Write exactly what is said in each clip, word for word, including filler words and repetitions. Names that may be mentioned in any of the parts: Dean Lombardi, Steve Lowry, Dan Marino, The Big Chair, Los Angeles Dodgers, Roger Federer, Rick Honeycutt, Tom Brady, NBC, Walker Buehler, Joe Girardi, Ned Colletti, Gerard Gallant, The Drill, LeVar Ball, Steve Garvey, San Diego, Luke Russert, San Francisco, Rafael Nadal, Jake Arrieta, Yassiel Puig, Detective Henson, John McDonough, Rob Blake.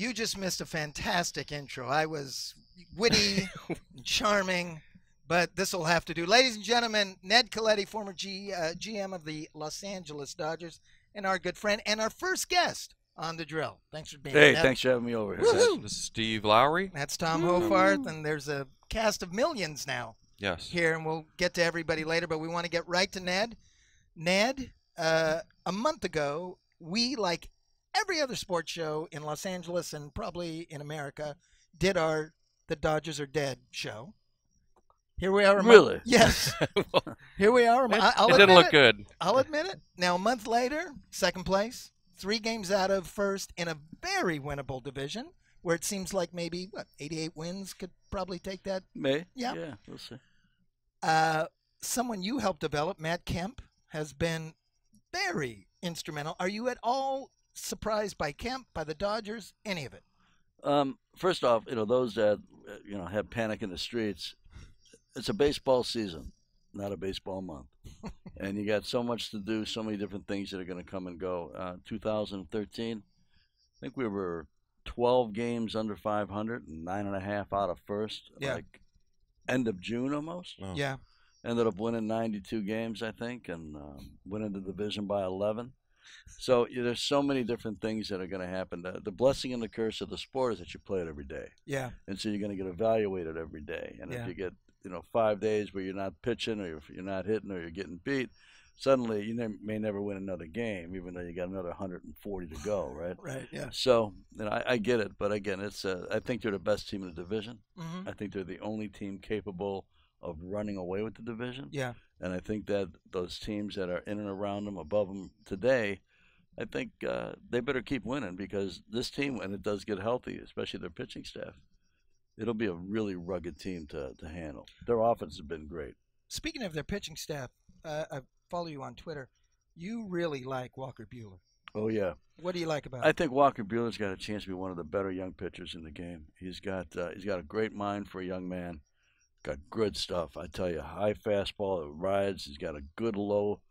you just missed a fantastic intro. I was witty, charming, but this will have to do. Ladies and gentlemen, Ned Colletti, former G, uh, G M of the Los Angeles Dodgers, and our good friend and our first guest on The Drill. Thanks for being here. Hey, Ned. Thanks for having me over here. This is Steve Lowry. That's Tom Hofarth, and there's a cast of millions now. Yes. Here, and we'll get to everybody later, but we want to get right to Ned. Ned, uh, a month ago, we, like every other sports show in Los Angeles and probably in America, did our The Dodgers Are Dead show. Here we are. Really? Month, yes. Well, here we are. It, I'll it didn't look it. good. I'll admit it. Now, a month later, second place, three games out of first in a very winnable division where it seems like maybe, what, eighty-eight wins could probably take that? May. Yeah. Yeah, we'll see. Uh, someone you helped develop, Matt Kemp, has been very instrumental. Are you at all surprised by Kemp, by the Dodgers, any of it? Um, first off, you know, those that, you know, have panic in the streets, it's a baseball season, not a baseball month. And you got so much to do, so many different things that are going to come and go. Uh, two thousand thirteen, I think we were twelve games under five hundred and nine and a half out of first, yeah. Like end of June almost. Oh. Yeah. Ended up winning ninety-two games, I think, and um, winning the division by eleven. So you know, there's so many different things that are going to happen. The, the blessing and the curse of the sport is that you play it every day. Yeah. And so you're going to get evaluated every day. And yeah. If you get, you know, five days where you're not pitching or you're not hitting or you're getting beat, suddenly you ne may never win another game, even though you got another one hundred forty to go, right? Right, yeah. So you know, I, I get it. But, again, it's a, I think they're the best team in the division. Mm-hmm. I think they're the only team capable of running away with the division. Yeah. And I think that those teams that are in and around them, above them today, I think uh, they better keep winning, because this team, when it does get healthy, especially their pitching staff, it'll be a really rugged team to, to handle. Their offense has been great. Speaking of their pitching staff, uh, I follow you on Twitter. You really like Walker Buehler. Oh, yeah. What do you like about him? I think Walker Buehler's got a chance to be one of the better young pitchers in the game. He's got, uh, he's got a great mind for a young man. Got good stuff. I tell you, high fastball, it rides. He's got a good low,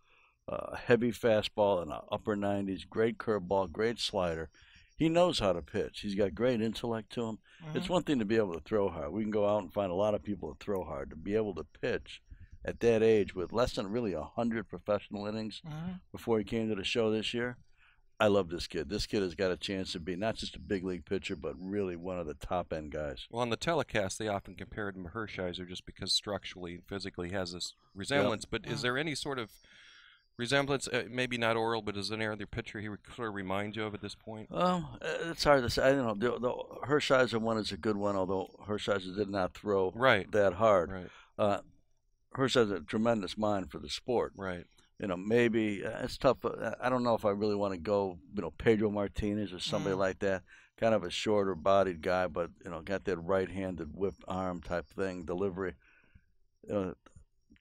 uh, heavy fastball in the upper nineties, great curveball, great slider. He knows how to pitch. He's got great intellect to him. Mm-hmm. It's one thing to be able to throw hard. We can go out and find a lot of people that throw hard. To be able to pitch at that age with less than really one hundred professional innings mm-hmm. before he came to the show this year, I love this kid. This kid has got a chance to be not just a big league pitcher, but really one of the top-end guys. Well, on the telecast, they often compared him to Hershiser just because structurally and physically has this resemblance. Yep. But yeah. Is there any sort of resemblance, uh, maybe not oral, but is there any pitcher he would sort of remind you of at this point? Um, it's hard to say. I don't know. The, the Hershiser one is a good one, although Hershiser did not throw right. that hard. Right. Uh, Hershiser has a tremendous mind for the sport. Right. You know, maybe uh, it's tough. Uh, I don't know if I really want to go, you know, Pedro Martinez or somebody mm. like that. Kind of a shorter-bodied guy, but, you know, got that right-handed whipped arm type thing, delivery. You know,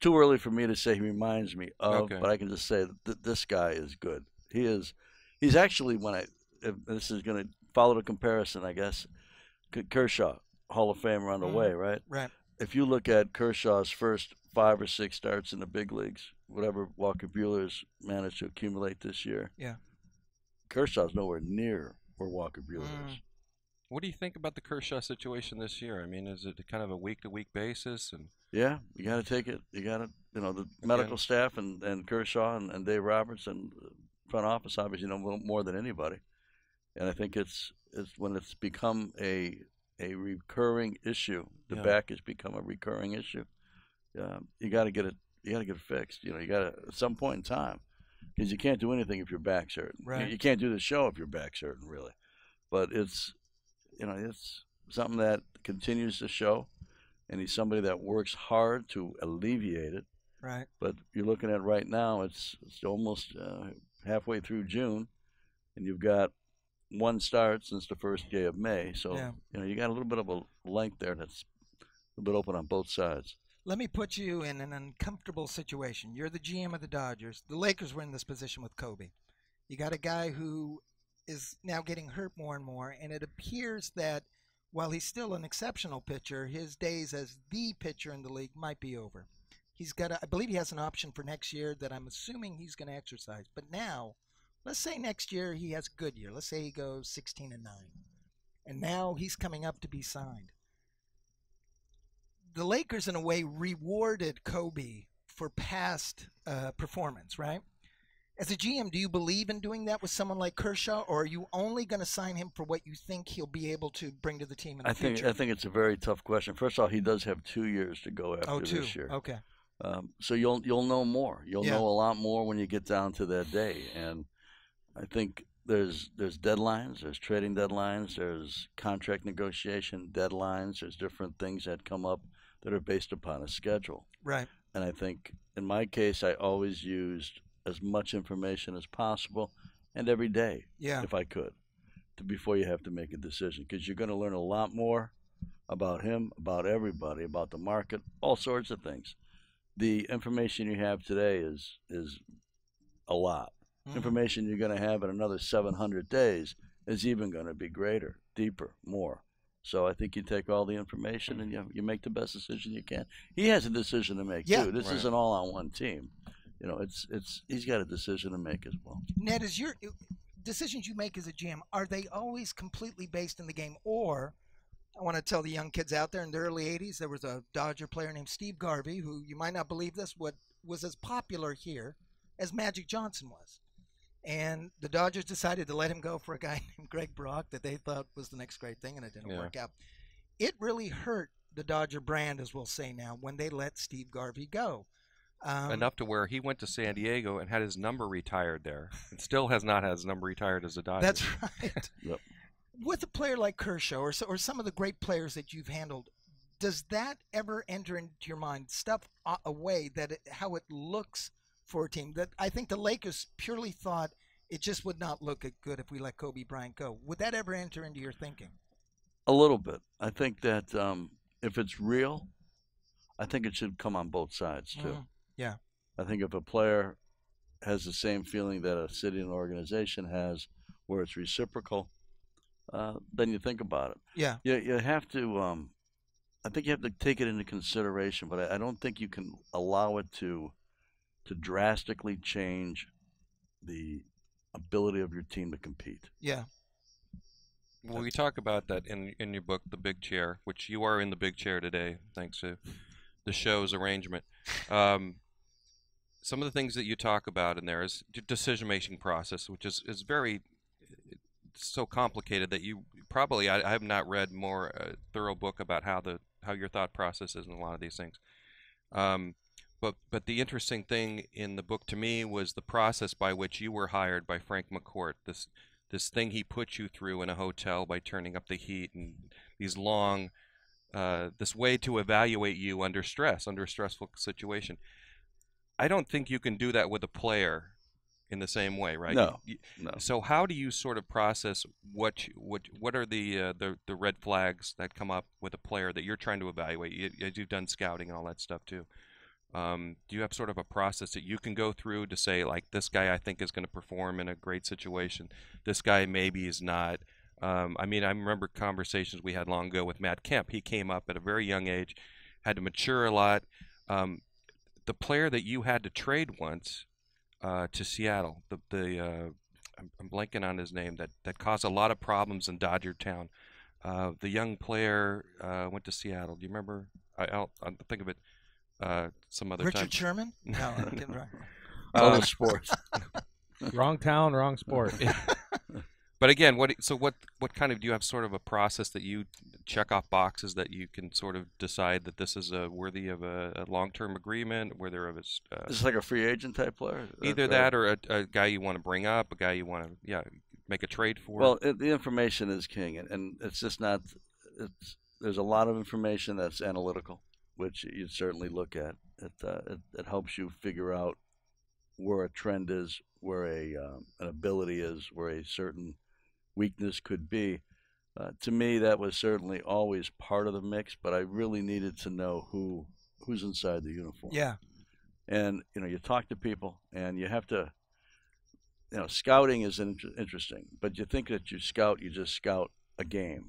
too early for me to say he reminds me of, okay. But I can just say that th this guy is good. He is. He's actually, when I, if this is going to follow the comparison, I guess, Kershaw, Hall of Famer on the mm. way, right? Right. If you look at Kershaw's first five or six starts in the big leagues, whatever Walker Buehler's managed to accumulate this year. Yeah. Kershaw's nowhere near where Walker Buehler mm. is. What do you think about the Kershaw situation this year? I mean, is it kind of a week-to-week basis? And yeah, you got to take it. You got to, you know, the medical yeah. staff and, and Kershaw and, and Dave Roberts and front office obviously know more than anybody. And I think it's it's when it's become a a recurring issue, the yeah. back has become a recurring issue. Um, you got to get it. You got to get it fixed. You know, you got to at some point in time, because you can't do anything if your back's hurting. Right. You, you can't do the show if your back's hurting, really. But it's, you know, it's something that continues to show, and he's somebody that works hard to alleviate it. Right. But you're looking at right now, it's it's almost uh, halfway through June, and you've got one start since the first day of May. So yeah. you know, you got a little bit of a length there that's a little bit open on both sides. Let me put you in an uncomfortable situation. You're the G M of the Dodgers. The Lakers were in this position with Kobe. You got a guy who is now getting hurt more and more, and it appears that while he's still an exceptional pitcher, his days as the pitcher in the league might be over. He's got a, I believe he has an option for next year that I'm assuming he's going to exercise. But now, let's say next year he has a good year. Let's say he goes sixteen and nine. and now he's coming up to be signed. The Lakers, in a way, rewarded Kobe for past uh, performance, right? As a G M, do you believe in doing that with someone like Kershaw, or are you only going to sign him for what you think he'll be able to bring to the team in the I future? Think, I think it's a very tough question. First of all, he does have two years to go after oh, two. this year. Okay. Um, so you'll you'll know more. You'll yeah. know a lot more when you get down to that day. And I think there's there's deadlines, there's trading deadlines, there's contract negotiation deadlines, there's different things that come up that are based upon a schedule. Right. And I think in my case, I always used as much information as possible, and every day, yeah. if I could, to, before you have to make a decision, because you're going to learn a lot more about him, about everybody, about the market, all sorts of things. The information you have today is is a lot. Mm-hmm. Information you're going to have in another seven hundred days is even going to be greater, deeper, more. So I think you take all the information and you, you make the best decision you can. He has a decision to make, yeah. too. This right. isn't all on one team. You know, it's it's he's got a decision to make as well. Ned, is your decisions you make as a G M, are they always completely based in the game? Or I want to tell the young kids out there, in the early eighties, there was a Dodger player named Steve Garvey, who you might not believe this, what was as popular here as Magic Johnson was. And the Dodgers decided to let him go for a guy named Greg Brock that they thought was the next great thing, and it didn't yeah. work out. It really hurt the Dodger brand, as we'll say now, when they let Steve Garvey go. Um, Enough to where he went to San Diego and had his number retired there, and still has not had his number retired as a Dodger. That's right. Yep. With a player like Kershaw, or, so, or some of the great players that you've handled, does that ever enter into your mind, stuff away, that it, how it looks for a team? That I think the Lakers purely thought it just would not look good if we let Kobe Bryant go. Would that ever enter into your thinking? A little bit. I think that um, if it's real, I think it should come on both sides, too. Mm. Yeah, I think if a player has the same feeling that a city and organization has, where it's reciprocal, uh, then you think about it. Yeah, you, you have to. Um, I think you have to take it into consideration, but I, I don't think you can allow it to to drastically change the ability of your team to compete. Yeah. Well, you talk about that in in your book, The Big Chair, which you are in the big chair today, thanks to the show's arrangement. Um, Some of the things that you talk about in there is decision-making process, which is, is very so complicated that you probably, I, I have not read more uh, thorough book about how the how your thought process is in a lot of these things. Um, but, but the interesting thing in the book to me was the process by which you were hired by Frank McCourt, this, this thing he put you through in a hotel by turning up the heat and these long, uh, this way to evaluate you under stress, under a stressful situation. I don't think you can do that with a player in the same way, right? No, you, no. So how do you sort of process what what what are the, uh, the the red flags that come up with a player that you're trying to evaluate? You, you've done scouting and all that stuff too. Um, do you have sort of a process that you can go through to say, like, this guy I think is going to perform in a great situation. This guy maybe is not. Um, I mean, I remember conversations we had long ago with Matt Kemp. He came up at a very young age, had to mature a lot. Um, The player that you had to trade once uh, to Seattle, the, the uh, I'm, I'm blanking on his name, that, that caused a lot of problems in Dodger Town. Uh, the young player uh, went to Seattle. Do you remember? I, I'll, I'll think of it uh, some other Richard time. Richard Sherman? No, I'm getting wrong. Other sports. Wrong town, wrong sport. But again, what? So what? What kind of do you have sort of a process that you check off boxes that you can sort of decide that this is a worthy of a, a long-term agreement, whether of it's uh, it's like a free agent type player, either right? that or a, a guy you want to bring up, a guy you want to yeah make a trade for. Well, it, the information is king, and, and it's just not. It's there's a lot of information that's analytical, which you'd certainly look at. It uh, it, it helps you figure out where a trend is, where a um, an ability is, where a certain weakness could be. Uh, to me, that was certainly always part of the mix, but I really needed to know who who's inside the uniform. Yeah. And, you know, you talk to people, and you have to, you know, scouting is in interesting, but you think that you scout, you just scout a game.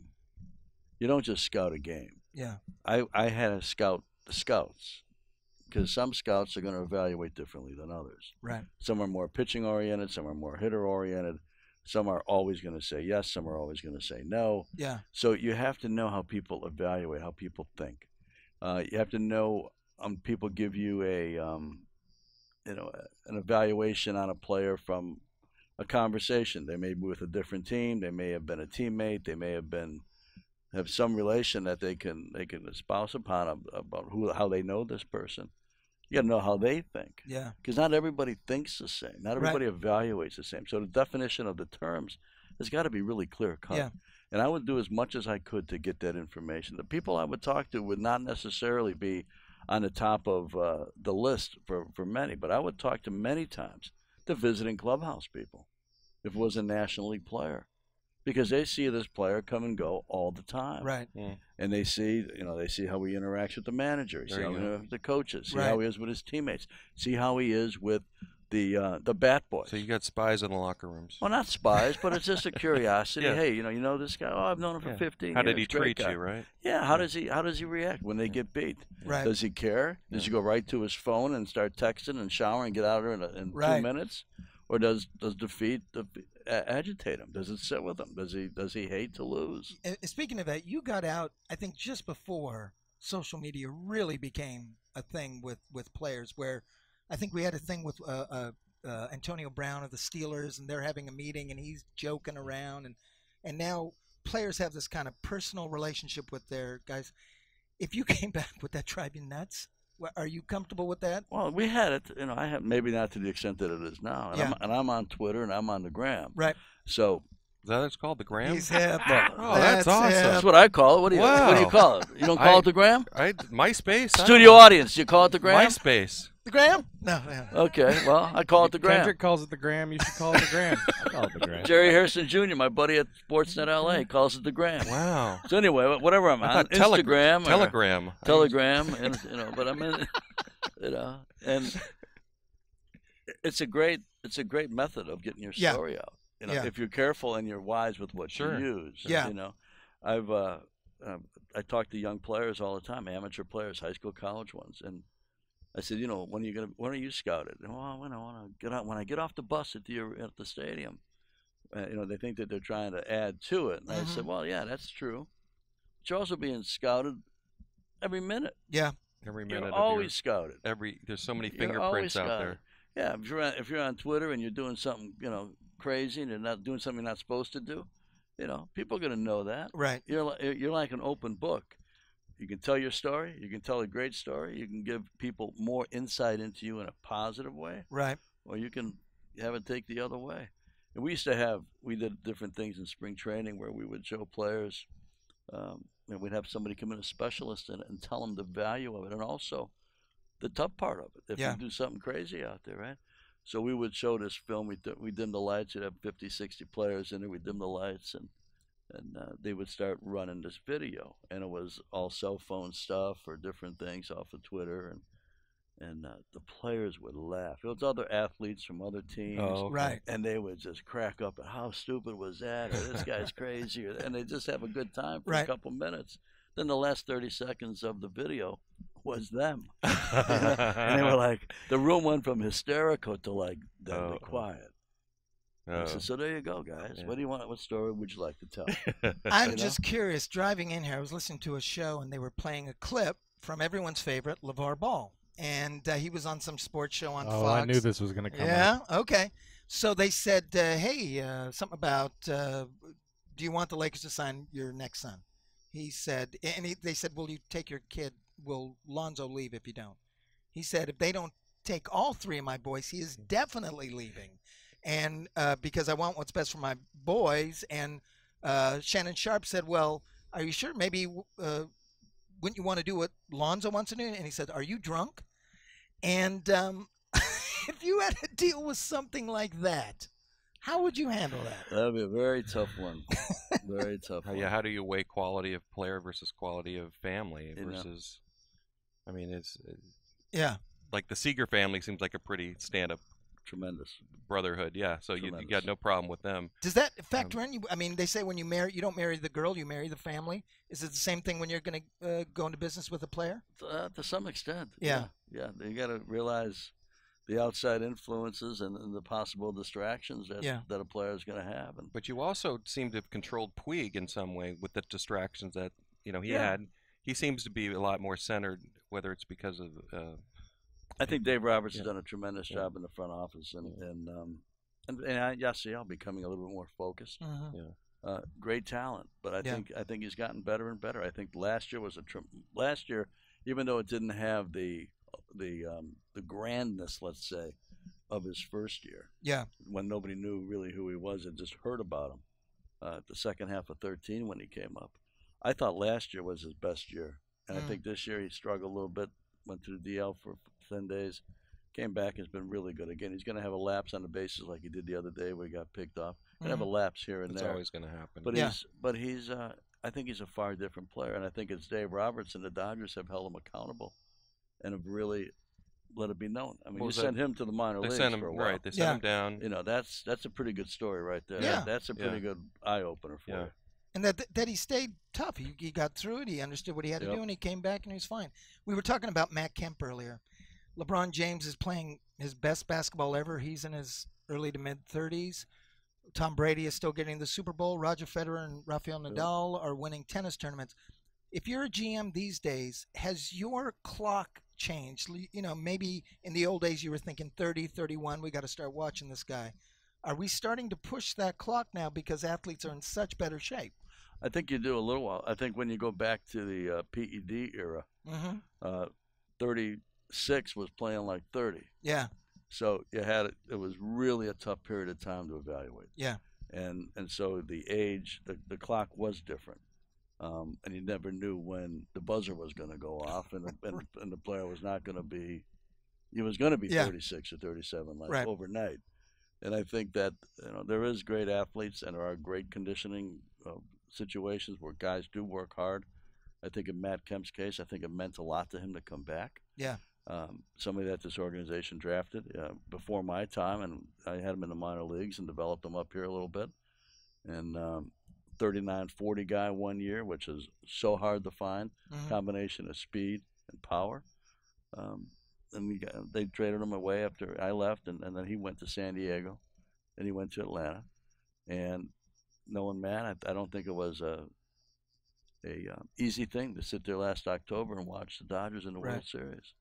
You don't just scout a game. Yeah. I, I had to scout the scouts, because some scouts are going to evaluate differently than others. Right. Some are more pitching-oriented, some are more hitter-oriented. Some are always going to say yes. Some are always going to say no. Yeah. So you have to know how people evaluate, how people think. Uh, you have to know um, people give you a, um, you know, an evaluation on a player from a conversation. They may be with a different team. They may have been a teammate. They may have been have some relation that they can they can espouse upon about who how they know this person. You got to know how they think. Yeah. Because not everybody thinks the same. Not everybody right. evaluates the same. So the definition of the terms has got to be really clear cut. Yeah. And I would do as much as I could to get that information. The people I would talk to would not necessarily be on the top of uh, the list for, for many, but I would talk to many times the visiting clubhouse people if it was a National League player, because they see this player come and go all the time. Right. Yeah. And they see, you know, they see how he interacts with the manager, see how he interacts with the coaches, see right. how he is with his teammates, see how he is with the uh, the bat boys. So you got spies in the locker rooms. Well, not spies, but it's just a curiosity. Yeah. Hey, you know, you know this guy? Oh, I've known him for yeah. fifteen years. How did he treat guy. you, right? Yeah, how yeah. does he how does he react when they yeah. get beat? Right. Does he care? Does yeah. he go right to his phone and start texting and showering and get out of there in, a, in right. two minutes? Or does does defeat the agitate him? Does it sit with him? Does he does he hate to lose? Speaking of that, you got out, I think, just before social media really became a thing with, with players, where I think we had a thing with uh, uh, uh, Antonio Brown of the Steelers, and they're having a meeting, and he's joking around. And, and now players have this kind of personal relationship with their guys. If you came back, would that drive you nuts? Are you comfortable with that? Well, we had it. You know, I have maybe not to the extent that it is now. And, yeah. I'm, and I'm on Twitter and I'm on the gram. Right. So is that what it's called, the gram? He's hip. Oh, that's, that's awesome. Hip. That's what I call it. What do you wow. What do you call it? You don't call I, it the gram? I MySpace. Studio I, audience, you call it the gram? MySpace. The gram? No. Yeah. Okay. Well, I call it the gram. Kendrick calls it the gram. You should call it the gram. I call it the gram. Jerry Harrison Junior, my buddy at Sportsnet L A, calls it the gram. Wow. So anyway, whatever I'm I on, tele Instagram, Telegram, or Telegram, and you know, but I'm in, you know, and it's a great, it's a great method of getting your story yeah. out. You know, yeah. if you're careful and you're wise with what sure. you use. Yeah. You know, I've uh, uh, I talk to young players all the time, amateur players, high school, college ones, and I said, you know, when are you gonna, when are you scouted? And, well, when I want to get out, when I get off the bus at the at the stadium, uh, you know, they think that they're trying to add to it. And mm-hmm. I said, well, yeah, that's true. But you're also being scouted every minute. Yeah, every minute. You're always scouted. Every there's so many fingerprints out there. Yeah, if you're on, if you're on Twitter and you're doing something, you know, crazy and you're not doing something you're not supposed to do, you know, people are gonna know that. Right. You're you're like an open book. You can tell your story. You can tell a great story. You can give people more insight into you in a positive way. Right. Or you can have it take the other way. And we used to have, we did different things in spring training where we would show players, um, and we'd have somebody come in, a specialist in it, and tell them the value of it and also the tough part of it. If yeah. you do something crazy out there, right? So we would show this film. We, th we dimmed the lights. You'd have fifty, sixty players in there. We dimmed the lights and And uh, they would start running this video, and it was all cell phone stuff or different things off of Twitter, and and uh, the players would laugh. It was other athletes from other teams, oh, okay. right? And they would just crack up at how stupid was that, or this guy's crazy, or, and they just have a good time for right. a couple minutes. Then the last thirty seconds of the video was them, you know? And they were like, the room went from hysterical to like deadly oh. quiet. I said, so there you go, guys. Yeah. What do you want? What story would you like to tell? I'm you know? just curious. Driving in here, I was listening to a show, and they were playing a clip from everyone's favorite, LeVar Ball. And uh, he was on some sports show on oh, Fox. Oh, I knew this was going to come Yeah, up. okay. So they said, uh, hey, uh, something about, uh, do you want the Lakers to sign your next son? He said, and he, they said, will you take your kid? Will Lonzo leave if you don't? He said, if they don't take all three of my boys, he is definitely leaving. And uh, because I want what's best for my boys. And uh, Shannon Sharp said, well, are you sure? Maybe uh, wouldn't you want to do what Lonzo wants to do? And he said, are you drunk? And um, if you had to deal with something like that, how would you handle that? That would be a very tough one. Very tough one. Yeah, how do you weigh quality of player versus quality of family versus, you know. I mean, it's, it's – Yeah. Like the Seager family seems like a pretty stand-up tremendous brotherhood, yeah. So you, you got no problem with them. Does that factor um, in? You, I mean, they say when you marry, you don't marry the girl, you marry the family. Is it the same thing when you're going to uh, go into business with a player? Uh, to some extent, yeah, yeah. yeah. You got to realize the outside influences and, and the possible distractions that, yeah. that a player is going to have. And, but you also seem to have controlled Puig in some way with the distractions that you know he yeah. had. He seems to be a lot more centered, whether it's because of uh, – I think Dave Roberts yeah. has done a tremendous yeah. job in the front office, and yeah. and, um, and and Yassiel becoming a little bit more focused. Uh-huh. Yeah. Uh, great talent, but I yeah. think I think he's gotten better and better. I think last year was a tr last year, even though it didn't have the the um, the grandness, let's say, of his first year. Yeah, when nobody knew really who he was and just heard about him. Uh, the second half of thirteen when he came up, I thought last year was his best year, and mm. I think this year he struggled a little bit. Went to the D L for ten days, came back and has been really good again. He's going to have a lapse on the bases like he did the other day where he got picked off. Gonna have a lapse here and it's there. It's always going to happen. But yeah. he's, but he's, uh, I think he's a far different player, and I think it's Dave Roberts and the Dodgers have held him accountable, and have really let it be known. I mean, well, you sent him to the minor leagues for a while. Right, they sent yeah. him down. You know, that's that's a pretty good story right there. Yeah. That, that's a pretty yeah. good eye opener for yeah. you. And that that he stayed tough. He he got through it. He understood what he had yep. to do, and he came back and he was fine. We were talking about Matt Kemp earlier. LeBron James is playing his best basketball ever. He's in his early to mid thirties. Tom Brady is still getting the Super Bowl. Roger Federer and Rafael Nadal are winning tennis tournaments. If you're a G M these days, has your clock changed? You know, maybe in the old days you were thinking thirty, thirty-one, we got to start watching this guy. Are we starting to push that clock now because athletes are in such better shape? I think you do a little while. I think when you go back to the uh, P E D era, mm-hmm. uh, thirty-six was playing like thirty. Yeah. So you had it, it was really a tough period of time to evaluate. Yeah. And and so the age, the, the clock was different. Um, and you never knew when the buzzer was going to go off and, and, and the player was not going to be, he was going to be yeah. thirty-six or thirty-seven like right. overnight. And I think that, you know, there is great athletes and there are great conditioning uh, situations where guys do work hard. I think in Matt Kemp's case, I think it meant a lot to him to come back. Yeah. Um, somebody that this organization drafted uh, before my time, and I had him in the minor leagues and developed him up here a little bit. And um, thirty-nine forty guy one year, which is so hard to find, mm-hmm. combination of speed and power. Um, and we got, they traded him away after I left, and, and then he went to San Diego, and he went to Atlanta. And knowing Matt, I, I don't think it was a a um, easy thing to sit there last October and watch the Dodgers in the right. World Series.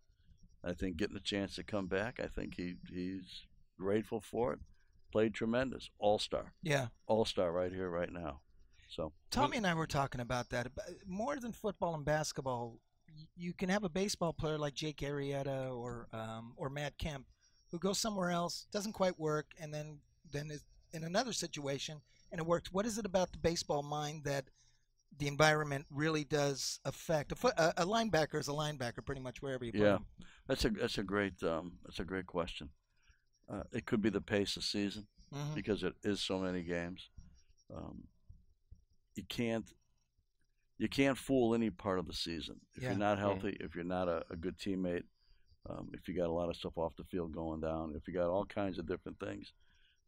I think getting a chance to come back, I think he he's grateful for it. Played tremendous, all-star. Yeah, all-star right here, right now. So Tommy and I were talking about that. More than football and basketball, you can have a baseball player like Jake Arrieta or um, or Matt Kemp, who goes somewhere else, doesn't quite work, and then then is in another situation and it works. What is it about the baseball mind that the environment really does affect? A, a linebacker is a linebacker pretty much wherever you play. Yeah, that's a that's a great um, that's a great question. Uh, it could be the pace of season mm-hmm. because it is so many games. Um, you can't you can't fool any part of the season if yeah. you're not healthy, yeah. if you're not a, a good teammate, um, if you got a lot of stuff off the field going down, if you got all kinds of different things.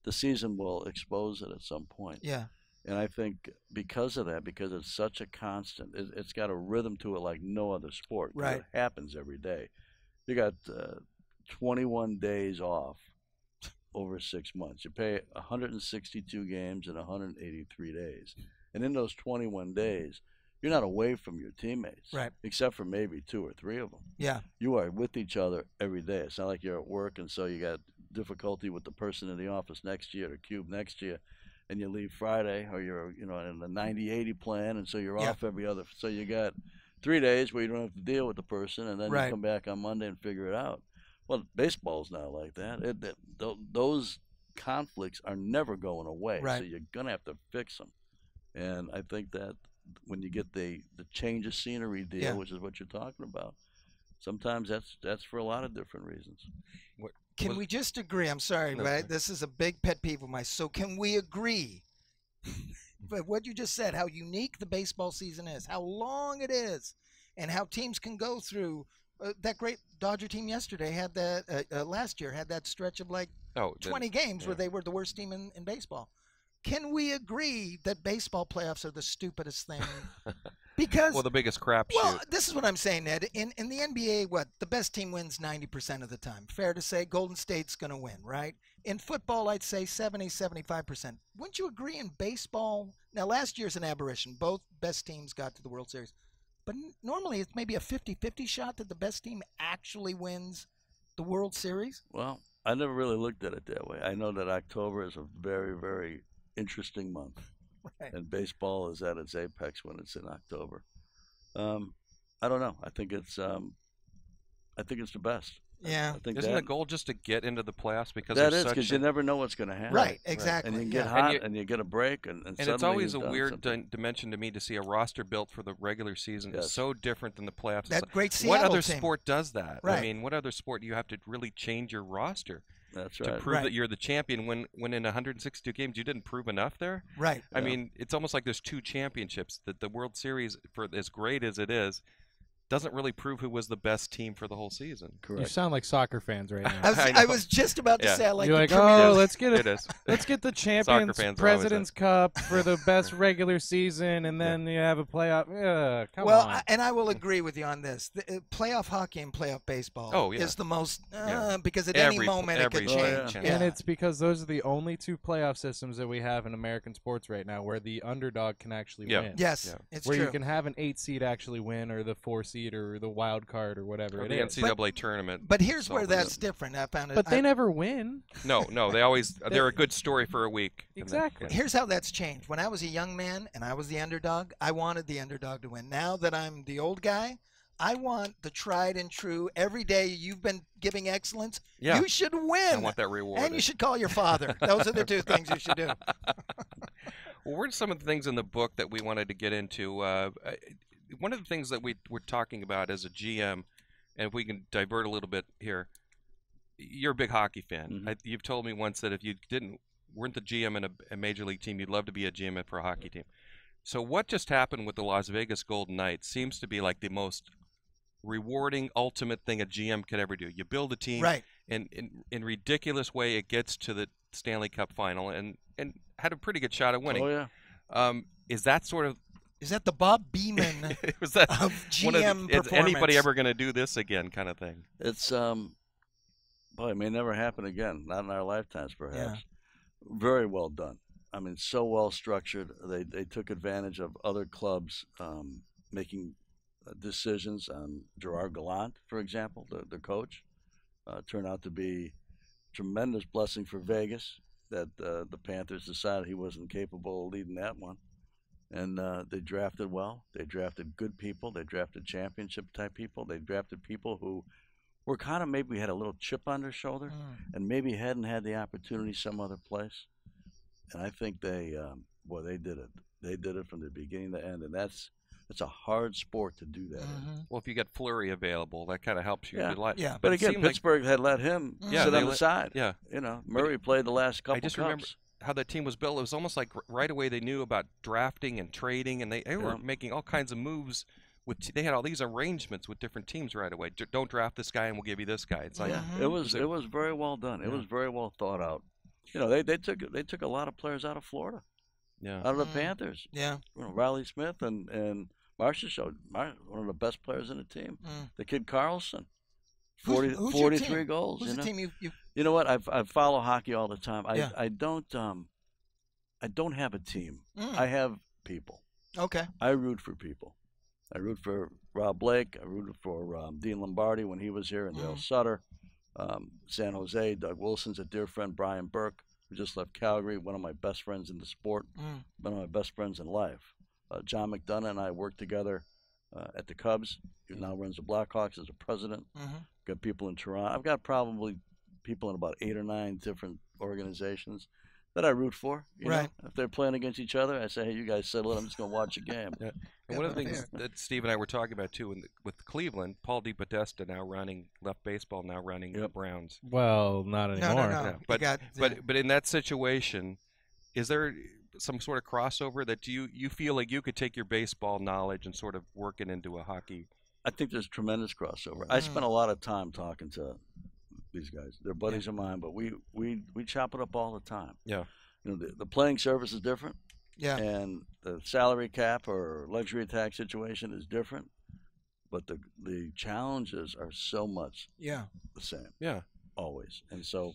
The season will expose it at some point. Yeah. And I think because of that, because it's such a constant, it, it's got a rhythm to it like no other sport. Right. It happens every day. You got uh, twenty-one days off over six months. You play one hundred sixty-two games in one hundred eighty-three days. And in those twenty-one days, you're not away from your teammates. Right. Except for maybe two or three of them. Yeah. You are with each other every day. It's not like you're at work and so you got difficulty with the person in the office next to you or the cube next to you. And you leave Friday, or you're, you know, in the ninety eighty plan, and so you're yeah. off every other. So you got three days where you don't have to deal with the person, and then right. you come back on Monday and figure it out. Well, baseball's not like that. It, it, th those conflicts are never going away, right. so you're gonna have to fix them. And I think that when you get the the change of scenery deal, yeah. which is what you're talking about, sometimes that's that's for a lot of different reasons. What, Can we just agree? I'm sorry, no, but this is a big pet peeve of mine. So can we agree? But what you just said, how unique the baseball season is, how long it is, and how teams can go through. Uh, that great Dodger team yesterday had that uh, uh, last year had that stretch of like oh, twenty then, games yeah. where they were the worst team in, in baseball. Can we agree that baseball playoffs are the stupidest thing Because well, the biggest crapshoot. Well, this is what I'm saying, Ned. In in the N B A, what the best team wins ninety percent of the time. Fair to say, Golden State's going to win, right? In football, I'd say seventy, seventy-five percent. Wouldn't you agree? In baseball, now last year's an aberration. Both best teams got to the World Series, but normally it's maybe a fifty fifty shot that the best team actually wins the World Series. Well, I never really looked at it that way. I know that October is a very, very interesting month. Right. And baseball is at its apex when it's in October. Um, I don't know. I think it's, um, I think it's the best. Yeah. I think Isn't that, the goal just to get into the playoffs? Because that is because you never know what's going to happen. Right. Exactly. And you get yeah. hot and you, and you get a break, and and, and suddenly it's always a weird d dimension to me to see a roster built for the regular season yes. is so different than the playoffs. That great Seattle What other team. sport does that? Right. I mean, what other sport do you have to really change your roster? That's right. To prove right. that you're the champion when, when in one hundred sixty-two games you didn't prove enough there. Right. I yeah. mean, it's almost like there's two championships. That the World Series, for as great as it is, doesn't really prove who was the best team for the whole season. Correct. You sound like soccer fans right now. I was, I I was just about to yeah. say I like you're the like, oh, let's get a, it let's get the Champions Presidents Cup for the best regular season, and then yeah. you have a playoff. Yeah, come well, on. I, and I will agree with you on this. The, uh, playoff hockey and playoff baseball oh, yeah. is the most uh, yeah. because at every, any moment every, it could change. Oh, yeah. Yeah. And it's because those are the only two playoff systems that we have in American sports right now where the underdog can actually yeah. win. Yes, yeah. it's where true. you can have an eight seed actually win, or the four seed, or the wild card, or whatever or it is. The N C double A but, tournament. But here's where that's it. different. I found it. But I, they never win. No, no, they always. they, they're a good story for a week. Exactly. Then, yeah. Here's how that's changed. When I was a young man and I was the underdog, I wanted the underdog to win. Now that I'm the old guy, I want the tried and true. Every day you've been giving excellence. Yeah. You should win. I want that reward. And you should call your father. Those are the two things you should do. Well, what are some of the things in the book that we wanted to get into? Uh, One of the things that we were talking about as a G M, and if we can divert a little bit here, you're a big hockey fan. Mm-hmm. I, you've told me once that if you didn't weren't the G M in a, a major league team, you'd love to be a G M for a hockey team. So what just happened with the Las Vegas Golden Knights seems to be like the most rewarding, ultimate thing a G M could ever do. You build a team, right. and in, in ridiculous way, it gets to the Stanley Cup final and, and had a pretty good shot at winning. Oh, yeah. Um, is that sort of... Is that the Bob Beamon was that of G M performance? Is anybody ever going to do this again kind of thing? It's, um, boy, it may never happen again. Not in our lifetimes, perhaps. Yeah. Very well done. I mean, so well structured. They, they took advantage of other clubs um, making decisions on Gerard Gallant, for example, the, the coach. Uh, turned out to be a tremendous blessing for Vegas that uh, the Panthers decided he wasn't capable of leading that one. And uh, they drafted well. They drafted good people. They drafted championship-type people. They drafted people who were kind of maybe had a little chip on their shoulder mm. and maybe hadn't had the opportunity some other place. And I think they, um, boy, they did it. They did it from the beginning to end. And that's that's a hard sport to do that mm-hmm. in. Well, if you get Fleury available, that kind of helps you. Yeah. Life. yeah. But, but again, Pittsburgh like... had let him yeah, sit on the let... side. Yeah. You know, Murray but played the last couple I just cups. Remember... how that team was built, it was almost like right away they knew about drafting and trading, and they, they yeah. were making all kinds of moves. With t they had all these arrangements with different teams right away. D don't draft this guy, and we'll give you this guy. It's like yeah. it was it was very well done. It yeah. was very well thought out. You know, they they took they took a lot of players out of Florida, yeah, out of the mm. Panthers. Yeah, you know, Riley Smith and and Marcia showed Mar one of the best players in the team. Mm. The kid Carlson. forty, who's, who's forty-three goals. Who's you know? the team you, you... you know what? I, I follow hockey all the time. I, yeah. I don't um, I don't have a team. Mm. I have people. Okay. I root for people. I root for Rob Blake. I root for um, Dean Lombardi when he was here, and mm. Dale Sutter. Um, San Jose, Doug Wilson's a dear friend, Brian Burke, who just left Calgary, one of my best friends in the sport, mm. one of my best friends in life. Uh, John McDonough and I worked together Uh, at the Cubs, who now runs the Blackhawks as a president. Mm-hmm. Got people in Toronto. I've got probably people in about eight or nine different organizations that I root for. You right. know? If they're playing against each other, I say, hey, you guys settle it. I'm just going to watch a game. Yeah. And one of the things that Steve and I were talking about, too, in the, with Cleveland, Paul DePodesta now running left baseball, now running yep. the Browns. Well, not anymore. No, no, no. Yeah. But, got, but, yeah. but in that situation, is there – some sort of crossover that you you feel like you could take your baseball knowledge and sort of work it into a hockey? I think there's tremendous crossover. I spent a lot of time talking to these guys. They're buddies yeah. of mine, but we we we chop it up all the time. Yeah, you know, the, the playing surface is different. Yeah. And the salary cap or luxury tax situation is different, but the the challenges are so much yeah. the same. Yeah. Always. And so,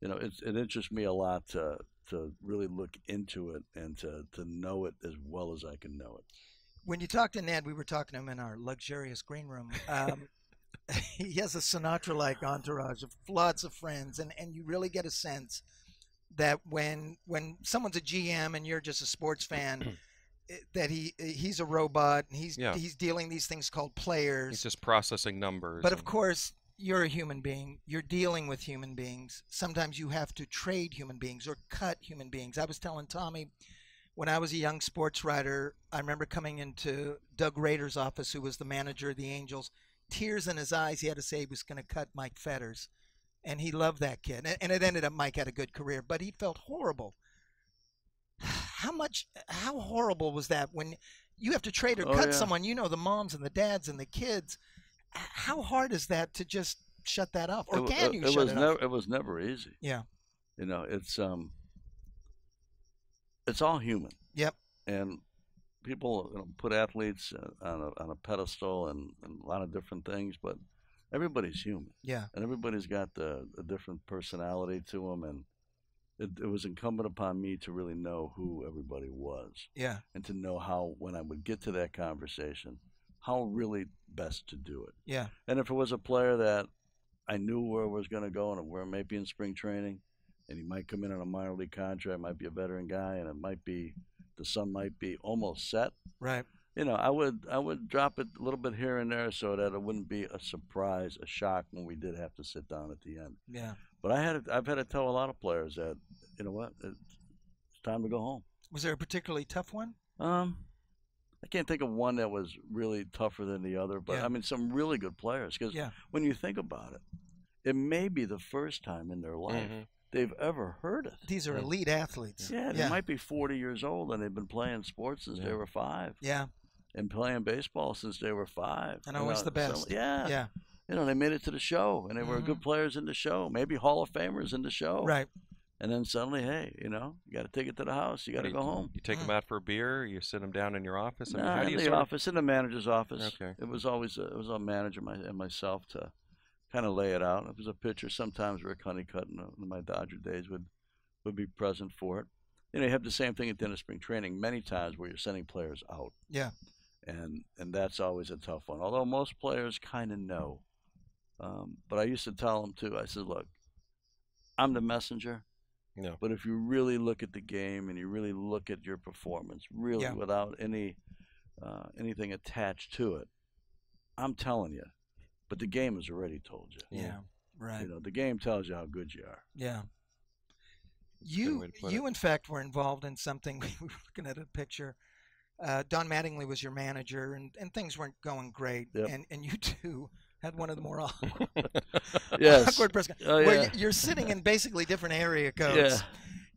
you know, it, it interests me a lot to to really look into it and to, to know it as well as I can know it. When you talk to Ned, we were talking to him in our luxurious green room. Um, he has a Sinatra-like entourage of lots of friends, and, and you really get a sense that when when someone's a G M and you're just a sports fan, that he he's a robot and he's yeah. he's dealing these things called players. He's just processing numbers. But and... of course, you're a human being. You're dealing with human beings. Sometimes you have to trade human beings or cut human beings. I was telling Tommy, when I was a young sports writer, I remember coming into Doug Rader's office, who was the manager of the Angels, tears in his eyes. He had to say he was going to cut Mike Fetters, and he loved that kid. And it ended up Mike had a good career, but he felt horrible. How much, how horrible was that when you have to trade or oh, cut yeah. someone? You know, the moms and the dads and the kids. How hard is that to just shut that off? Or it, can it, you it shut was it off? It was never easy. Yeah. You know, it's um. It's all human. Yep. And people, you know, put athletes on a, on a pedestal and, and a lot of different things, but everybody's human. Yeah. And everybody's got the, a different personality to them, and it, it was incumbent upon me to really know who everybody was. Yeah. And to know how, when I would get to that conversation, how really best to do it. Yeah. And if it was a player that I knew where it was going to go and where it might be in spring training, and he might come in on a minor league contract, might be a veteran guy, and it might be the sun might be almost set. Right. You know, I would I would drop it a little bit here and there so that it wouldn't be a surprise, a shock when we did have to sit down at the end. Yeah. But I had I've had to tell a lot of players that, you know what, it's time to go home. Was there a particularly tough one? Um, I can't think of one that was really tougher than the other, but yeah. I mean some really good players, because yeah. when you think about it, it may be the first time in their life. Mm-hmm. They've ever heard it. These are elite athletes. Yeah, they yeah. might be forty years old, and they've been playing sports since yeah. they were five. Yeah. And playing baseball since they were five. And always you know, the best. So, yeah. Yeah. You know, they made it to the show, and they mm-hmm. were good players in the show, maybe Hall of Famers in the show. Right. And then suddenly, hey, you know, you got to take it to the house. You got to go home. You take mm. them out for a beer. You sit them down in your office. I mean, nah, how do you in the sort of... office, in the manager's office. Okay. It was always a, it was a manager my, and myself to – kind of lay it out. It was a pitcher. Sometimes Rick Honeycutt in, in my Dodger days would would be present for it. You know, you have the same thing at the end of spring training many times where you're sending players out. Yeah. And and that's always a tough one, although most players kind of know. Um, but I used to tell them, too, I said, look, I'm the messenger. Yeah. But if you really look at the game and you really look at your performance, really yeah. without any uh, anything attached to it, I'm telling you. But the game has already told you. Yeah, right. You know, the game tells you how good you are. Yeah. You, you in fact, were involved in something. We were looking at a picture. Uh, Don Mattingly was your manager, and, and things weren't going great. Yep. And, and you two had one of the more awkward, yes. awkward press conferences. Oh, yeah. Where you're sitting in basically different area codes.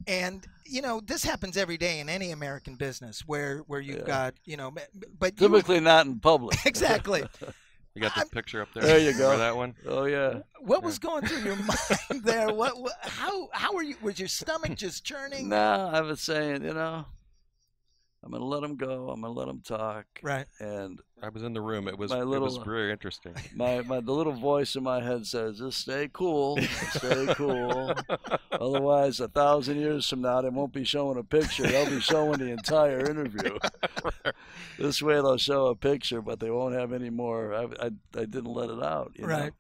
Yeah. And, you know, this happens every day in any American business where, where you've yeah. got, you know. but Typically you, not in public. Exactly. You got the I'm, picture up there. There you go. For that one. Oh yeah. What yeah. was going through your mind there? What? what how? How were you? Was your stomach just churning? No, I was saying, you know, I'm gonna let them go. I'm gonna let them talk. Right. And I was in the room. It was. My little, it was very interesting. My my the little voice in my head says, "Just stay cool. Stay cool. Otherwise, a thousand years from now, they won't be showing a picture. They'll be showing the entire interview." This way they'll show a picture, but they won't have any more. I, I, I didn't let it out. You right.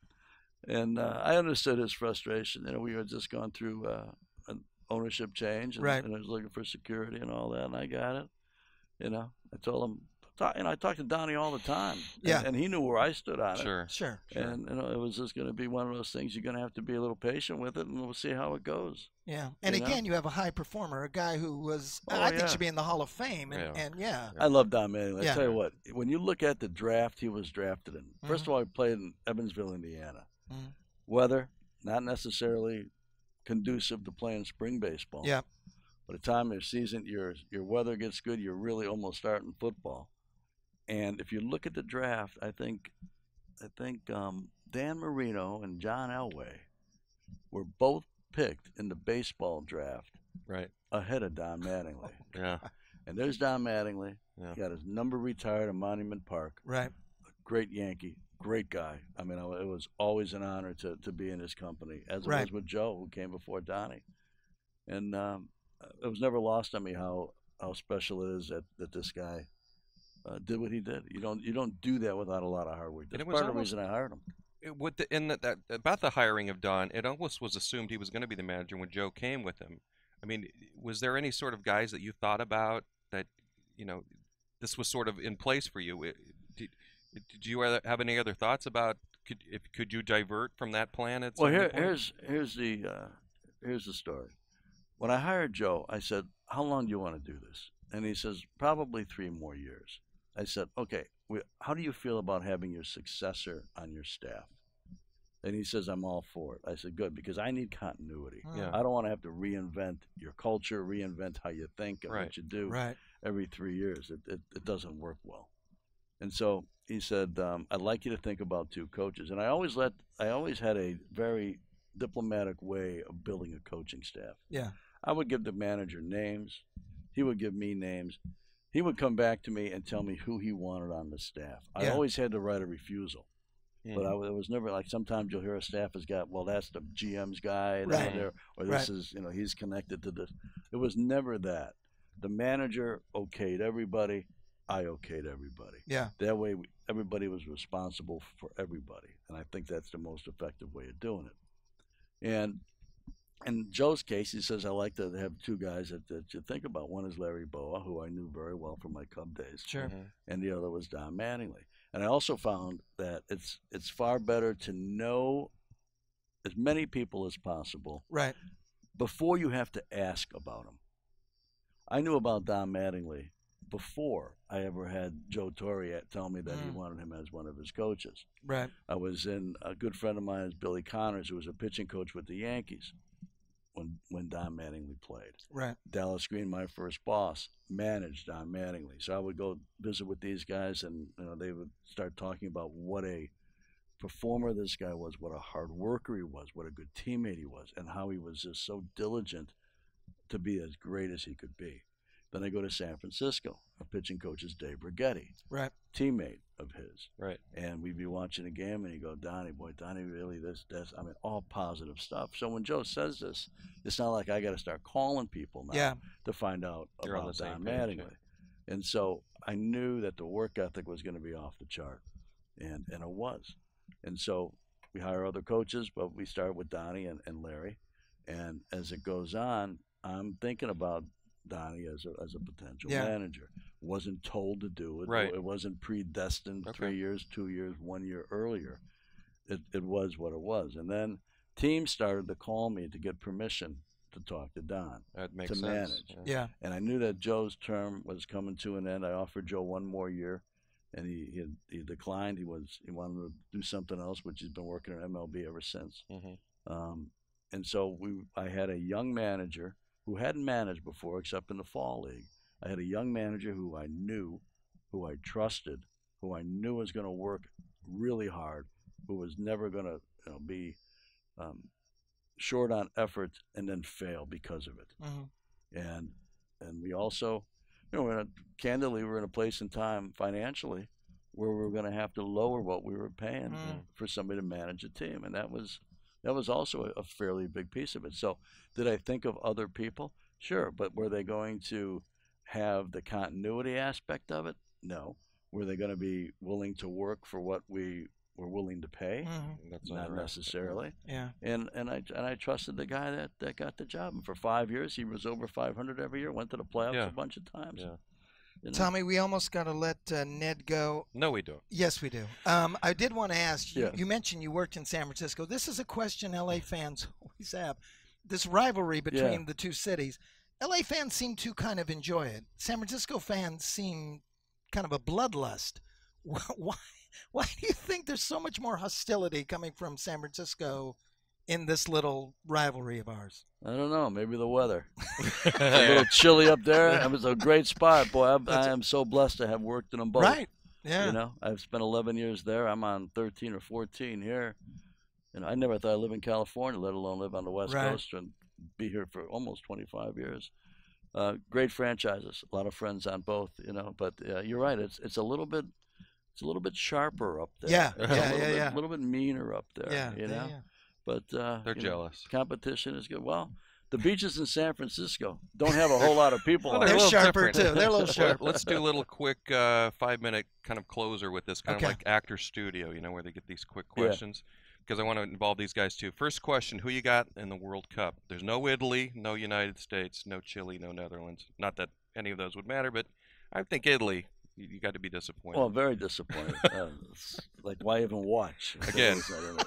know? And uh, I understood his frustration. You know, we had just gone through uh, an ownership change, and, right. and I was looking for security and all that, and I got it. You know, I told him, talk, you know, I talked to Donnie all the time. Yeah. And, and he knew where I stood on sure. it. Sure, sure. And, you know, it was just going to be one of those things. You're going to have to be a little patient with it, and we'll see how it goes. Yeah. And you again, know? You have a high performer, a guy who was, oh, I yeah. think should be in the Hall of Fame. And yeah. And, yeah. I love Don Mattingly. Yeah. I tell you what, when you look at the draft he was drafted in, mm-hmm. first of all, he played in Evansville, Indiana. Mm-hmm. Weather, not necessarily conducive to playing spring baseball. Yeah. By the time your season, your your weather gets good, you're really almost starting football. And if you look at the draft, I think, I think um, Dan Marino and John Elway were both picked in the baseball draft, right, ahead of Don Mattingly. Yeah. And there's Don Mattingly. Yeah. Got his number retired at Monument Park. Right. Great Yankee. Great guy. I mean, it was always an honor to, to be in his company, as right. it was with Joe, who came before Donnie. And um, it was never lost on me how, how special it is that, that this guy uh, did what he did. You don't you don't do that without a lot of hard work. That's part of the reason I hired him. It, with the, in the, that, about the hiring of Don, it almost was assumed he was going to be the manager when Joe came with him. I mean, was there any sort of guys that you thought about that, you know, this was sort of in place for you? It, did, did you have any other thoughts about could if could you divert from that plan at some point? Well, here, here's here's the uh, here's the story. When I hired Joe, I said, "How long do you want to do this?" And he says, "Probably three more years." I said, "Okay, we, how do you feel about having your successor on your staff?" And he says, "I'm all for it." I said, "Good, because I need continuity. Yeah. I don't want to have to reinvent your culture, reinvent how you think and right. what you do right. every three years. It, it it doesn't work well." And so he said, um, "I'd like you to think about two coaches." And I always let I always had a very diplomatic way of building a coaching staff. Yeah, I would give the manager names. He would give me names. He would come back to me and tell me who he wanted on the staff. I yeah. always had the right of refusal. Mm-hmm. But I it was never like sometimes you'll hear a staff has got, well, that's the G M's guy right. down there, or this right. is, you know, he's connected to this. It was never that. The manager okayed everybody. I okayed everybody. Yeah. That way we, everybody was responsible for everybody. And I think that's the most effective way of doing it. And in Joe's case, he says, I like to have two guys that, that you think about. One is Larry Boa, who I knew very well from my Cub days. Sure. Mm-hmm. And the other was Don Mattingly. And I also found that it's it's far better to know as many people as possible right. before you have to ask about them. I knew about Don Mattingly before I ever had Joe Torre tell me that mm. he wanted him as one of his coaches. Right. I was in a good friend of mine, Billy Connors, who was a pitching coach with the Yankees when when Don Mattingly played. Right. Dallas Green, my first boss, managed Don Mattingly. So I would go visit with these guys, and you know they would start talking about what a performer this guy was, what a hard worker he was, what a good teammate he was, and how he was just so diligent to be as great as he could be. Then I go to San Francisco. Our pitching coach is Dave Roberts, right? Teammate of his, right? And we'd be watching a game, and he'd go, "Donnie, boy, Donnie, really, this, this." I mean, all positive stuff. So when Joe says this, it's not like I got to start calling people now yeah. to find out You're about Don Mattingly. And so I knew that the work ethic was going to be off the chart, and and it was. And so we hire other coaches, but we start with Donnie and, and Larry. And as it goes on, I'm thinking about Donnie as a, as a potential yeah. manager. Wasn't told to do it. Right. It wasn't predestined okay. three years, two years, one year earlier. It, it was what it was. And then teams started to call me to get permission to talk to Don. That makes to sense. manage. Yeah. yeah. And I knew that Joe's term was coming to an end. I offered Joe one more year, and he he, he declined. He was he wanted to do something else, which he's been working at M L B ever since. Mm-hmm. Um, and so we I had a young manager who hadn't managed before except in the fall league. I had a young manager who I knew, who I trusted, who I knew was going to work really hard, who was never going to you know, be um, short on effort and then fail because of it. Mm-hmm. And and we also, you know, we're in a, candidly, we're in a place in time financially where we were going to have to lower what we were paying mm. for somebody to manage a team, and that was. That was also a fairly big piece of it. So did I think of other people? Sure, but were they going to have the continuity aspect of it? No. Were they going to be willing to work for what we were willing to pay? Mm-hmm. That's not necessarily. Yeah. And and I and I trusted the guy that, that got the job. And for five years, he was over five hundred every year, went to the playoffs yeah. a bunch of times. Yeah. You know? Tommy, we almost got to let uh, Ned go. No, we don't. Yes, we do. Um, I did want to ask, you, yeah. you mentioned you worked in San Francisco. This is a question L A fans always have, this rivalry between yeah. the two cities. L A fans seem to kind of enjoy it. San Francisco fans seem kind of a bloodlust. Why, why do you think there's so much more hostility coming from San Francisco in this little rivalry of ours? I don't know. Maybe the weather. It's a little chilly up there. It was a great spot. Boy, I'm, I am so blessed to have worked in them both. Right. Yeah. You know, I've spent eleven years there. I'm on thirteen or fourteen here. And I never thought I'd live in California, let alone live on the West right. Coast and be here for almost twenty-five years. Uh, great franchises, a lot of friends on both, you know. But uh, you're right; it's it's a little bit, it's a little bit sharper up there. Yeah, it's yeah, a yeah, bit, yeah. A little bit meaner up there. Yeah, you know. Yeah, yeah. But uh, they're jealous. Know, competition is good. Well, the beaches in San Francisco don't have a whole lot of people. Well, they're on. They're sharper different. Too. They're a little sharper. Let's do a little quick uh, five-minute kind of closer with this, kind okay. of like Actor Studio, you know, where they get these quick questions. Yeah. Because I want to involve these guys too. First question: who you got in the World Cup? There's no Italy, no United States, no Chile, no Netherlands. Not that any of those would matter, but I think Italy. You, you got to be disappointed. Well, very disappointed. uh, like, why even watch? Again,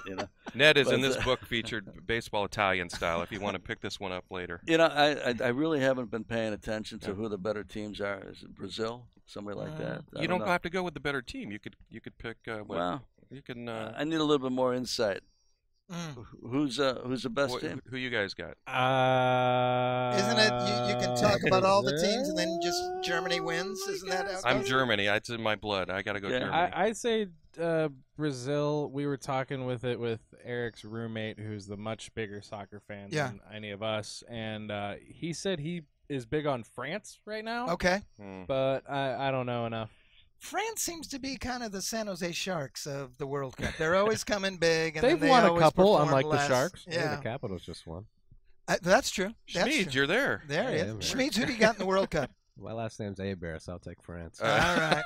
you know? Ned is but, in this uh, book featured baseball Italian style. If you want to pick this one up later. You know, I I, I really haven't been paying attention to yeah. who the better teams are. Is it Brazil? Somebody like uh, that. I you don't, don't have to go with the better team. You could you could pick. Uh, what, wow. You can. Uh, I need a little bit more insight. Mm. Who's uh, who's the best what, team? Who you guys got? Uh, Isn't it you, you can talk about all the teams and then just Germany wins? Isn't that? How I'm Germany. It's in my blood. I gotta go yeah, Germany. I, I say uh, Brazil. We were talking with it with Eric's roommate, who's the much bigger soccer fan yeah. than any of us, and uh, he said he is big on France right now. Okay, mm. but I, I don't know enough. France seems to be kind of the San Jose Sharks of the World Cup. They're always coming big. And they've they won a couple, unlike less. The Sharks. Yeah. Yeah, the Capitals just won. Uh, that's true. Schmied, you're there. There he is. Schmied, who do you got in the World Cup? My last name's Abear, so I'll take France. All right.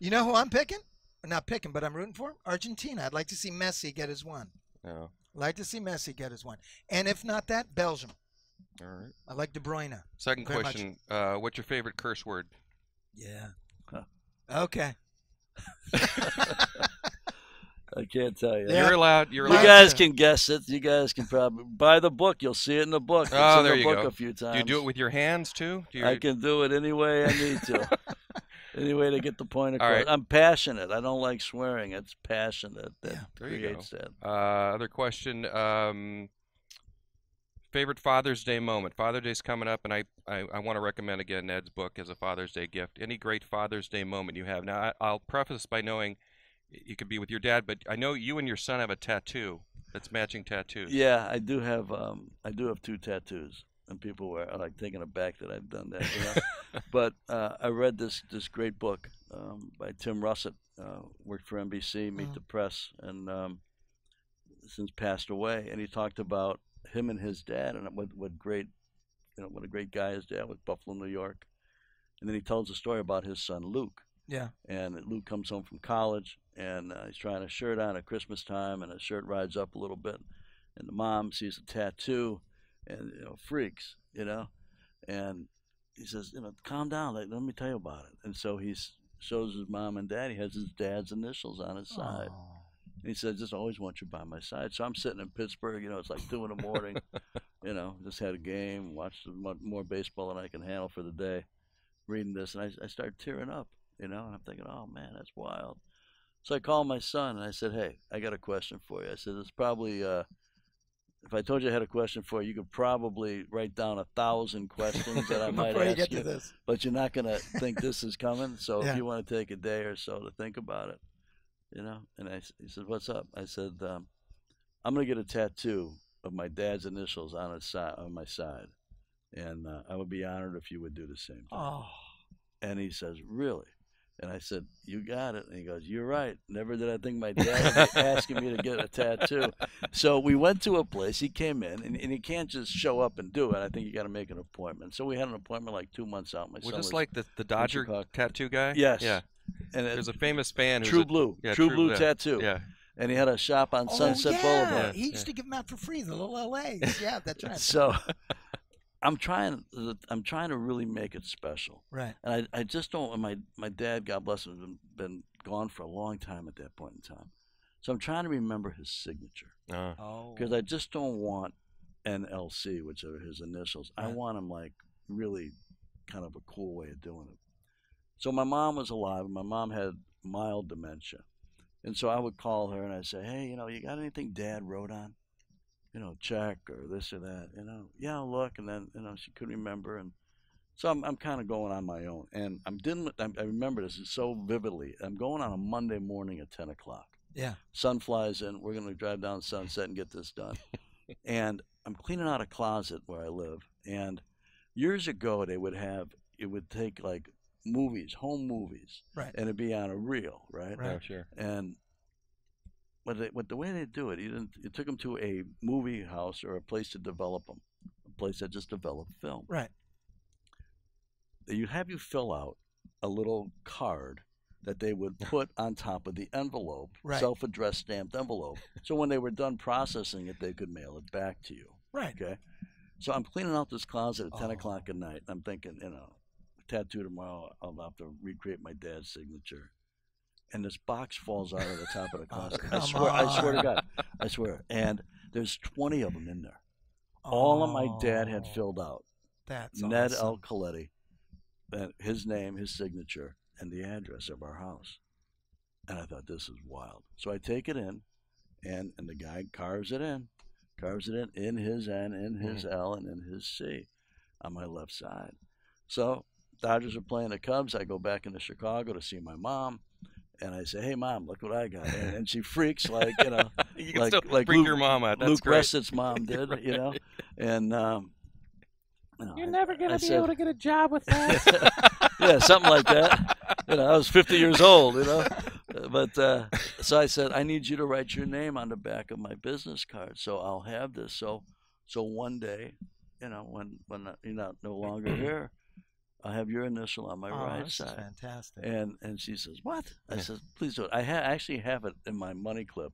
You know who I'm picking? Not picking, but I'm rooting for? Argentina. I'd like to see Messi get his one. No. I'd like to see Messi get his one. And if not that, Belgium. All right. I like De Bruyne. Second Very question. Uh, what's your favorite curse word? Yeah. Okay. I can't tell you. Yeah. You're allowed. You're allowed. You guys can guess it. You guys can probably buy the book. You'll see it in the book. It's oh, in there the you book go. A few times. Do you do it with your hands too? Do you... I can do it any way I need to. Any way to get the point across. Right. I'm passionate. I don't like swearing. It's passionate that yeah, there creates you go. That. Uh, other question. Um, Favorite Father's Day moment. Father's Day's coming up, and I, I, I want to recommend, again, Ned's book as a Father's Day gift. Any great Father's Day moment you have. Now, I, I'll preface by knowing you could be with your dad, but I know you and your son have a tattoo that's matching tattoos. Yeah, I do have um, I do have two tattoos, and people were like taken aback that I've done that. You know? But uh, I read this, this great book um, by Tim Russert, uh, worked for N B C, Meet mm. the Press, and um, since passed away, and he talked about him and his dad, and what what great, you know, what a great guy his dad was, Buffalo, New York, and then he tells a story about his son Luke. Yeah. And Luke comes home from college, and uh, he's trying a shirt on at Christmas time, and his shirt rides up a little bit, and the mom sees a tattoo, and you know freaks, you know, and he says, you know, calm down, let, let me tell you about it. And so he shows his mom and dad. He has his dad's initials on his Aww. Side. He said, just always want you by my side. So I'm sitting in Pittsburgh, you know, it's like two in the morning, you know, just had a game, watched more baseball than I can handle for the day, reading this. And I, I started tearing up, you know, and I'm thinking, oh, man, that's wild. So I called my son, and I said, hey, I got a question for you. I said, it's probably, uh, if I told you I had a question for you, you could probably write down a thousand questions that I might ask you. Before you get to this. But you're not going to think this is coming. So yeah. if you want to take a day or so to think about it. You know, and I, he said, what's up? I said, um, I'm going to get a tattoo of my dad's initials on his side, on my side. And uh, I would be honored if you would do the same thing. Oh. And he says, really? And I said, you got it. And he goes, you're right. Never did I think my dad was asking me to get a tattoo. So we went to a place. He came in, and, and he can't just show up and do it. I think you got to make an appointment. So we had an appointment like two months out. My was son this was like the, the Dodger tattoo guy? Yes. Yeah. And there's a famous fan. True Blue. A, yeah, True, True Blue, Blue tattoo. Yeah. And he had a shop on oh, Sunset yeah. Boulevard. He used yeah. to give them out for free, the little L As. Yeah, that's right. So I'm trying I'm trying to really make it special. Right. And I, I just don't my my dad, God bless him, has been, been gone for a long time at that point in time. So I'm trying to remember his signature. Uh. Oh. Because I just don't want N L C, which are his initials. Right. I want him like really kind of a cool way of doing it. So my mom was alive, and my mom had mild dementia. And so I would call her, and I'd say, hey, you know, you got anything Dad wrote on? You know, check or this or that, you know. Yeah, I'll look, and then, you know, she couldn't remember. And so I'm, I'm kind of going on my own. And I'm didn't, I remember this so vividly. I'm going on a Monday morning at ten o'clock. Yeah. Sun flies in. We're going to drive down Sunset and get this done. And I'm cleaning out a closet where I live, and years ago they would have, it would take like movies, home movies, right, and it'd be on a reel, right? Right, oh, sure. And but they, but the way they do it, you didn't, it took them to a movie house or a place to develop them, a place that just developed film, right? You'd have you fill out a little card that they would put on top of the envelope, right, self-addressed stamped envelope. So when they were done processing it, they could mail it back to you. Right. Okay. So I'm cleaning out this closet at oh. ten o'clock at night. I'm thinking, you know, tattoo tomorrow, I'll have to recreate my dad's signature. And this box falls out of the top of the closet. Oh, I swear, on. I swear to God, I swear. And there's twenty of them in there. Oh. All of my dad had filled out. That's Ned awesome. L. Colletti. His name, his signature, and the address of our house. And I thought, this is wild. So I take it in, and, and the guy carves it in, carves it in, in his N, in his mm. L, and in his C on my left side. So Dodgers are playing the Cubs. I go back into Chicago to see my mom, and I say, hey, Mom, look what I got. And, and she freaks like, you know, you like, like Luke, your mom out. That's Luke Russert's mom did, right. you know. And um, you know, you're never going to be said, able to get a job with that. Yeah, something like that. You know, I was fifty years old, you know. But uh, so I said, I need you to write your name on the back of my business card, so I'll have this. So, so one day, you know, when when you're not no longer here, I'll have your initial on my oh, right that's side. Fantastic. And and she says, what? I said, please do it. I ha actually have it in my money clip,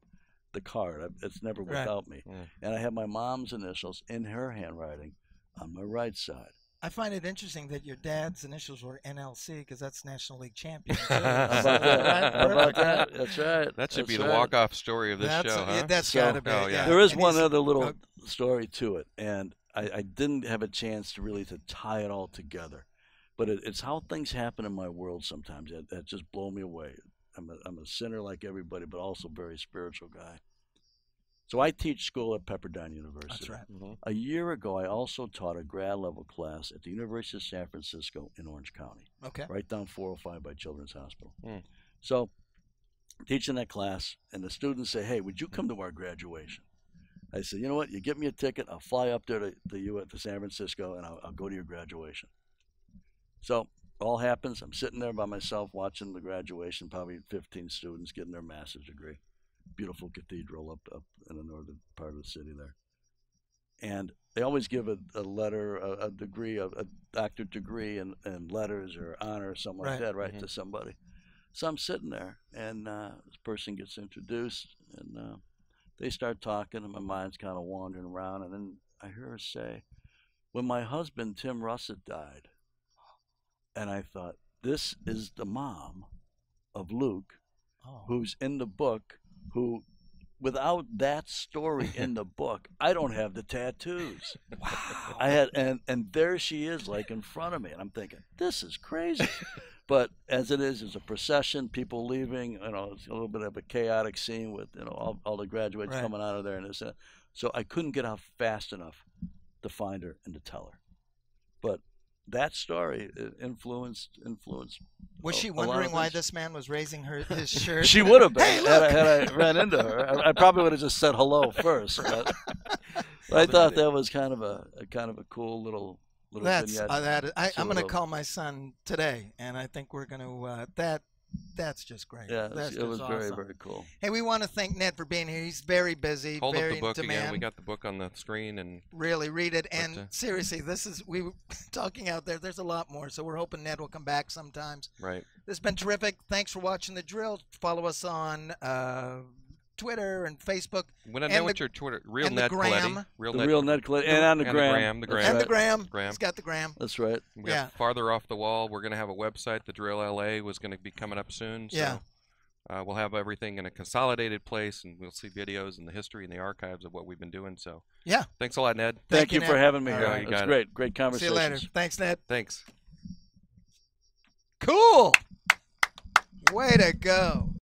the card. It's never right. without me. Yeah. And I have my mom's initials in her handwriting on my right side. I find it interesting that your dad's initials were N L C because that's National League champion. How about that? How about that? That's right. That should that's be the right. walk-off story of this that's show, a, huh? That's so, got to be. Oh, yeah. There is and one other little uh, story to it, and I, I didn't have a chance to really to tie it all together, but it, it's how things happen in my world sometimes that, that just blow me away. I'm a, I'm a sinner like everybody, but also very spiritual guy. So I teach school at Pepperdine University. That's right. Mm-hmm. A year ago, I also taught a grad-level class at the University of San Francisco in Orange County, okay, right down four oh five by Children's Hospital. Mm. So teaching that class, and the students say, hey, would you come to our graduation? I said, you know what? You get me a ticket. I'll fly up there to, to you at the San Francisco, and I'll, I'll go to your graduation. So all happens. I'm sitting there by myself watching the graduation, probably fifteen students getting their master's degree. Beautiful cathedral up up in the northern part of the city there, and they always give a, a letter, a, a degree, a, a doctorate degree, and and letters or honor or something right. like that, right, mm-hmm. to somebody. So I'm sitting there, and uh, this person gets introduced, and uh, they start talking, and my mind's kind of wandering around, and then I hear her say, "When my husband Tim Russert died," and I thought, "This is the mom of Luke, oh. who's in the book." Who, without that story in the book, I don't have the tattoos. Wow! I had, and and there she is, like in front of me, and I'm thinking, this is crazy. But as it is, it's a procession, people leaving. You know, it's a little bit of a chaotic scene with you know all, all the graduates right. coming out of there and this. And that. So I couldn't get out fast enough to find her and to tell her. But that story influenced influenced. Was she wondering why this man was raising her his shirt? She would have been. Hey, had, I, had I ran into her, I, I probably would have just said hello first. But I thought that was kind of a, a kind of a cool little little. That's uh, that. I, I'm going to call my son today, and I think we're going to uh, that. That's just great. Yeah, that's it was awesome. Very, very cool. Hey, we want to thank Ned for being here. He's very busy. Hold very up the book demand. Again. We got the book on the screen and really read it. And to... seriously, this is we were talking out there. There's a lot more, so we're hoping Ned will come back sometimes. Right. This has been terrific. Thanks for watching The Drill. Follow us on uh, Twitter and Facebook. When I know what your Twitter, real Ned Colletti, real the Ned, real Ned Colletti, and on the, and gram. the gram, the gram, and right. the gram. gram. It's got the gram. That's right. We yeah. got farther off the wall. We're going to have a website. The Drill L A was going to be coming up soon. So yeah. uh, we'll have everything in a consolidated place, and we'll see videos and the history and the archives of what we've been doing. So yeah, thanks a lot, Ned. Thank, Thank you, Ned. for having me All here. Right. It's great, great conversation. See you later. Thanks, Ned. Thanks. Cool. Way to go.